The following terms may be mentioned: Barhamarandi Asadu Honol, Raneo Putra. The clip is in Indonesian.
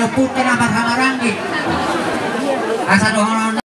Raneo Putra Barhamarandi Asadu Honol.